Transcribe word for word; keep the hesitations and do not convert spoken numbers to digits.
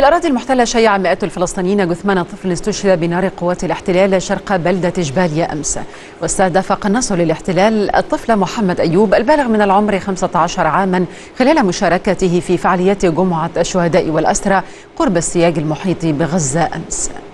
في الأراضي المحتلة شيع مئات الفلسطينيين جثمان طفل استشهد بنار قوات الاحتلال شرق بلدة جباليا أمس. واستهدف قناصل الاحتلال الطفل محمد أيوب البالغ من العمر خمسة عشر عاما خلال مشاركته في فعاليات جمعة الشهداء والأسرى قرب السياج المحيط بغزة أمس.